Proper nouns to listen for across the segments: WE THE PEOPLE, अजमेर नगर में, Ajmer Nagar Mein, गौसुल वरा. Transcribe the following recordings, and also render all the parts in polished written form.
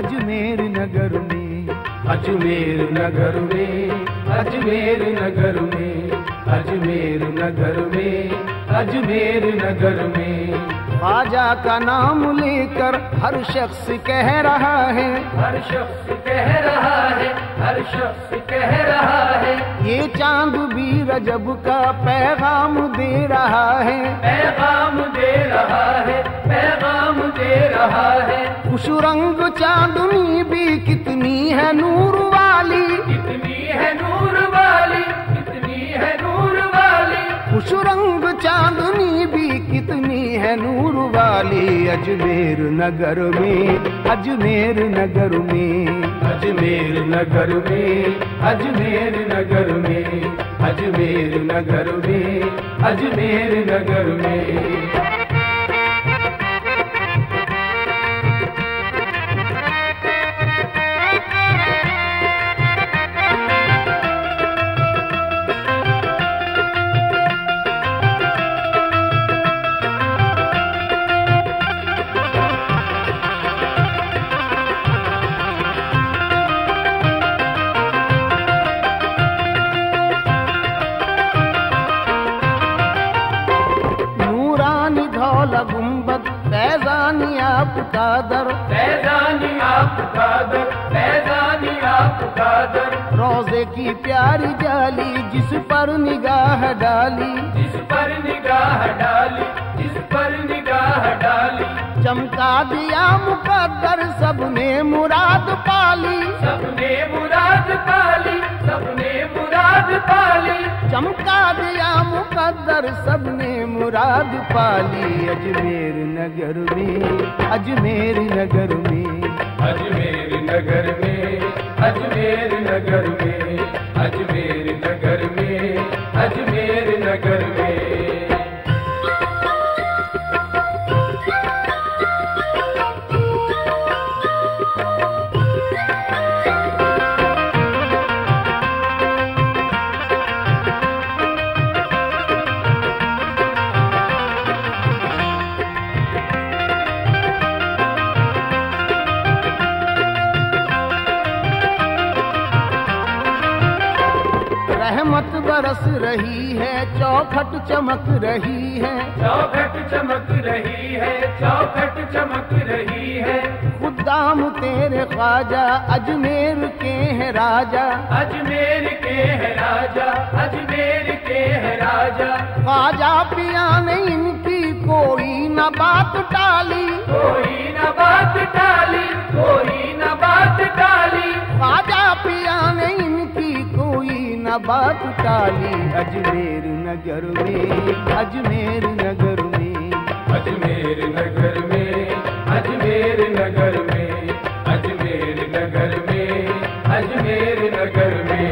अजमेर नगर में, अजमेर नगर में, अजमेर नगर में, अजमेर नगर में, अजमेर नगर में। बाजा का नाम लेकर हर शख्स कह रहा है, हर शख्स कह रहा है, हर शख्स कह रहा है, ये चांद भी रजब का पैगाम दे रहा है, पैगाम दे रहा है, पैगाम दे रहा है। खुश रंग चांदनी भी कितनी है नूर वाली, कितनी है नूर वाली, कितनी है नूर वाली, खुश रंग चांदनी भी कितनी है नूर वाली। अजमेर नगर में, अजमेर नगर में, अजमेर नगर में, अजमेर नगर में, अजमेर नगर में, अजमेर नगर में। गुंबद फैजानी आपका दर, फैजानी आपका दर, फैजानी आपका दर, रोजे की प्यारी जाली जिस पर निगाह डाली, जिस पर निगाह डाली, जिस पर निगाह डाली, चमका दिया मुकद्दर सबने मुराद पाली, सबने मुराद पाली, सबने मुराद पाली, चमका दिया मुकद्दर सबने मुराद पाली। अजमेर नगर में, अजमेर नगर में, अजमेर नगर में, अजमेर नगर में, अजमेर नगर में, अजमेर नगर में। रहमत बरस रही है, चौखट चमक रही है, चौखट चमक रही है, चौखट चमक रही है, खुदाम तेरे ख्वाजा अजमेर के है राजा, अजमेर के है राजा, अजमेर के है राजा, ख्वाजा पिया ने इनकी कोई न बात टाली, कोई न बात टाली, कोई न बात टाली, ख्वाजा पिया ने बात काली। अजमेर नगर में, अजमेर नगर में, अजमेर नगर में, अजमेर नगर में, अजमेर नगर में, अजमेर नगर में।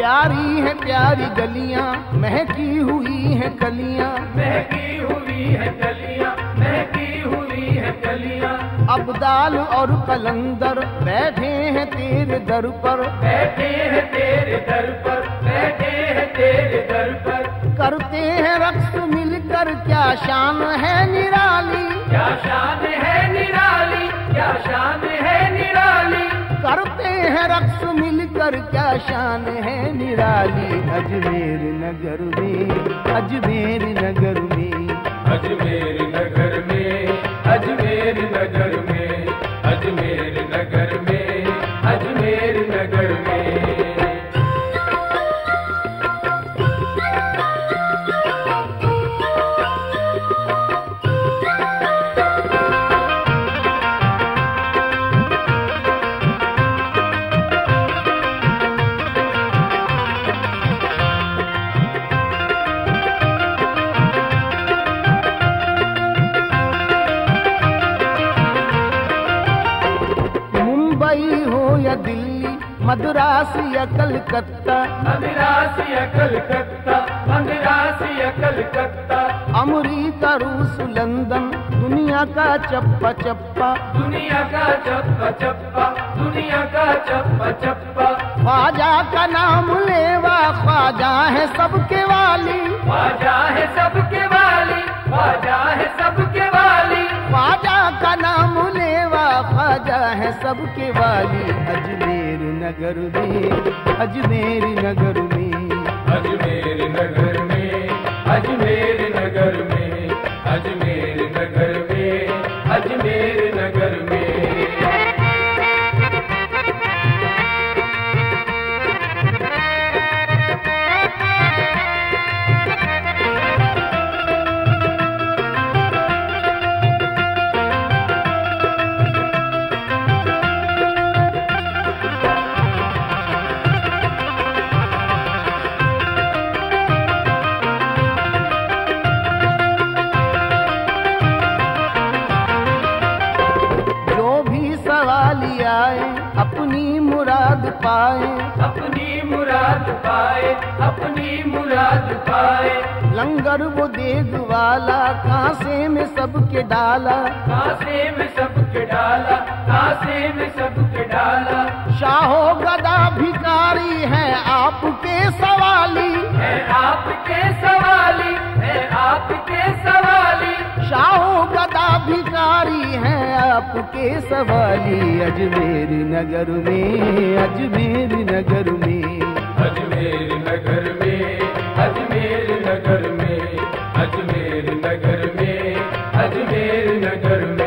प्यारी है प्यारी गलियां, महकी हुई है गलियां, महकी हुई है गलियां, महकी हुई है गलियां, अब्दाल और कलंदर बैठे हैं तेरे दर पर, बैठे हैं तेरे दर पर, बैठे हैं तेरे दर पर, करते हैं रक्स मिलकर क्या शान है निराली, क्या शान है निराली, क्या शान है निराली, करते हैं रक्स मिलकर क्या शान है निराली। अजमेर नगर में, अजमेर नगर में, अजमेर नगर में, अजमेर नगर में, अजमेर नगर में, अजमेर नगर में। मुंबई हो या दिल्ली, मद्रास या कलकत्ता, मद्रास या कलकत्ता, मद्रास या कलकत्ता, अमरीका रूस लंदन, दुनिया का चप्पा चप्पा, दुनिया का चप्पा चप्पा, दुनिया का चप्पा चप्पा, ख्वाजा का नाम लेवा, ख्वाजा है सबके वाली, ख्वाजा है सबके वाली, ख्वाजा है सबके वाली, ख्वाजा का नाम लेवा, ख्वाजा है सबके वाली। अजमेर नगर में, अजमेर नगर में, अजमेर नगर में, अजमेर नगर में, अजमेर नगर में, अजमेर नगर में। अपनी मुराद पाए, अपनी मुराद पाए, अपनी मुराद पाए, लंगर वो देग वाला, कांसे में सबके डाला, कांसे में सबके डाला, कांसे में सबके डाला, शाहो गदा भिखारी है आपके सवाली, है आपके सवाली, है आपके सवाली, शाहो गदा भिखारी है आपके सवाली। अजमेर नगर में, अजमेर नगर में, अजमेर नगर में, अजमेर नगर में, अजमेर नगर में, अजमेर नगर में।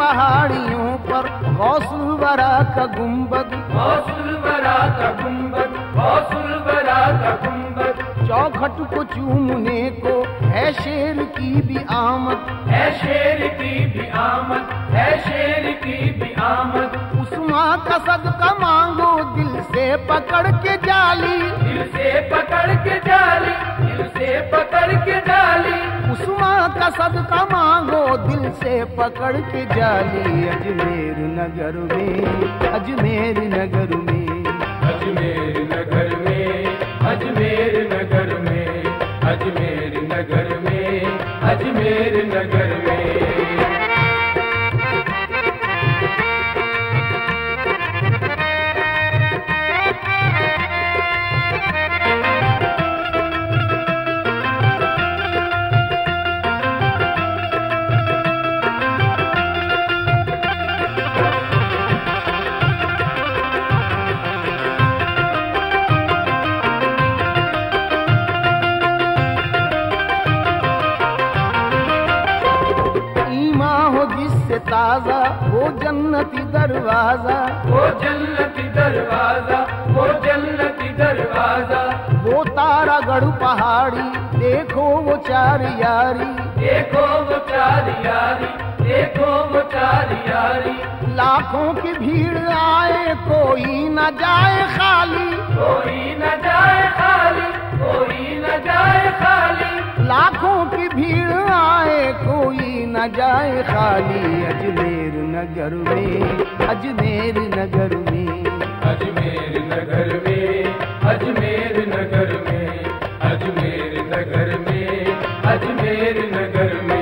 पहाड़ियों पर गौसुल वरा का गुंबद, गौसुल वरा का गुंबद, गौसुल वरा का गुंबद, चौखट को चूमने को है शेर की भी आमद, है शेर की भी आमद, है शेर की भी आमद, उस्मा का सदका मांगो, दिल से पकड़ के जाली, दिल से पकड़ के जाली, दिल से पकड़ के जाली, उस्मा का सदका मांगो, दिल से पकड़ के जाली। अजमेर नगर में, अजमेर नगर में, अजमेर नगर में, अजमेर नगर में, अजमेर नगर में, अजमेर नगर में। ताज़ा वो जन्नती दरवाजा, वो जन्नती दरवाजा, वो जन्नती दरवाजा, वो तारागढ़ पहाड़ी देखो वो चार यारी, देखो वो चार यारी, देखो वो चार यारी, लाखों की भीड़ आए कोई न जाए खाली, कोई न जाए खाली, कोई न जाए खाली, लाखों की भीड़ आए कोई न जाए खाली। अजमेर नगर में, अजमेर नगर में, अजमेर नगर में, अजमेर नगर में, अजमेर नगर में, अजमेर नगर में।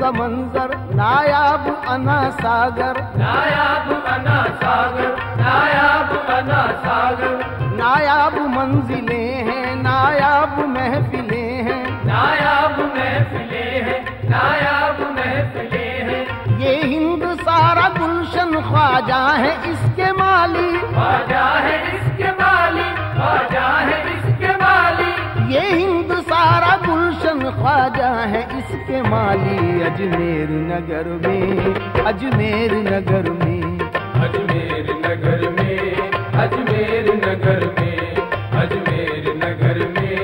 का मंजर नायाब अना सागर, नायाब अना सागर, नायाब अना सागर, नायाब मंजिलें हैं, महफिलें हैं, नायाब महफिलें हैं, नायाब महफिलें हैं। ये हिंद सारा गुलशन ख्वाजा है इसके माली, ख्वाजा है इसके माली, ख्वाजा है इसके माली। ये हिंद सारा गुलशन ख्वाजा है इसके माली। अजमेर नगर में, अजमेर नगर में, अजमेर नगर में, अजमेर नगर में, अजमेर नगर में,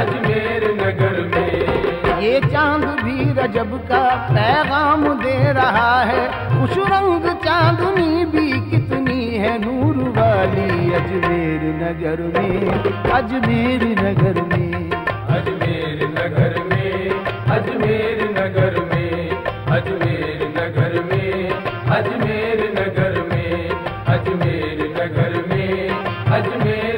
अजमेर नगर में। ये चांद भी रजब का पैगाम दे रहा है, खुश रंग चांदनी भी कितनी है नूर वाली। अजमेर नगर में, अजमेर नगर में, अजमेर नगर में, अजमेर नगर में, अजमेर नगर में, अजमेर नगर में, अजमेर नगर में, अजमेर।